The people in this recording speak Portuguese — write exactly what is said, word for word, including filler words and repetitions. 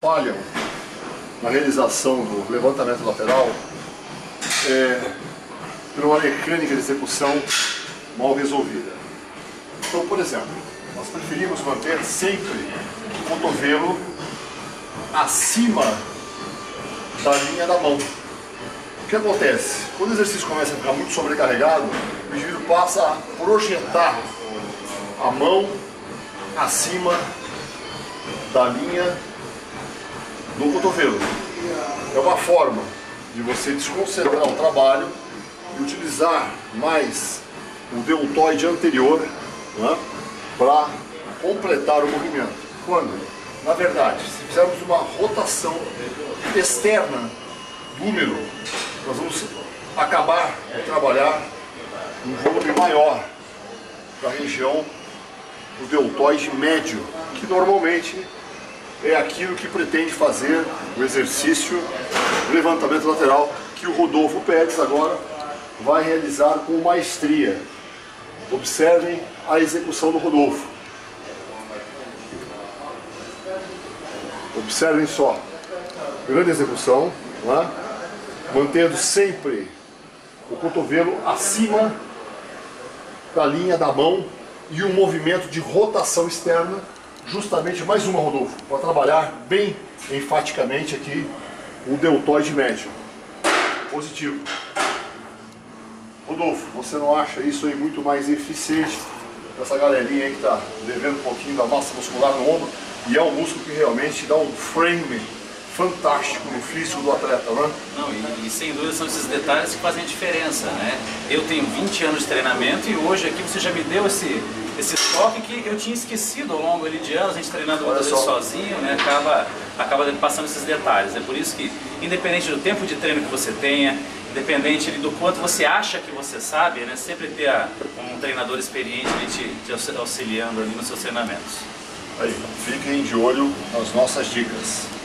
Falham na realização do levantamento lateral é, por uma mecânica de execução mal resolvida. Então, por exemplo, nós preferimos manter sempre o cotovelo acima da linha da mão. O que acontece? Quando o exercício começa a ficar muito sobrecarregado, o indivíduo passa a projetar a mão acima da linha do cotovelo. É uma forma de você desconcentrar o trabalho e utilizar mais o deltoide anterior, né, para completar o movimento. Quando, na verdade, se fizermos uma rotação externa do número, nós vamos acabar de trabalhar um volume maior para a região do deltoide médio, que normalmente é aquilo que pretende fazer o exercício de levantamento lateral que o Rodolfo Pérez agora vai realizar com maestria. Observem a execução do Rodolfo. Observem só. Grande execução, né? Mantendo sempre o cotovelo acima da linha da mão e um movimento de rotação externa. Justamente mais uma, Rodolfo, para trabalhar bem enfaticamente aqui o deltoide médio. Positivo. Rodolfo, você não acha isso aí muito mais eficiente? Essa galerinha aí que está devendo um pouquinho da massa muscular no ombro, e é um músculo que realmente dá um frame fantástico no físico do atleta, não é? Não, e, e sem dúvida são esses detalhes que fazem a diferença, né? Eu tenho vinte anos de treinamento e hoje aqui você já me deu esse... esse toque que eu tinha esquecido ao longo ali de anos, a gente treinando muitas vezes sozinho, né, acaba, acaba passando esses detalhes. É por isso que, independente do tempo de treino que você tenha, independente do quanto você acha que você sabe, né, sempre ter a, um treinador experiente ali te, te auxiliando ali nos seus treinamentos. Aí, fiquem de olho nas nossas dicas.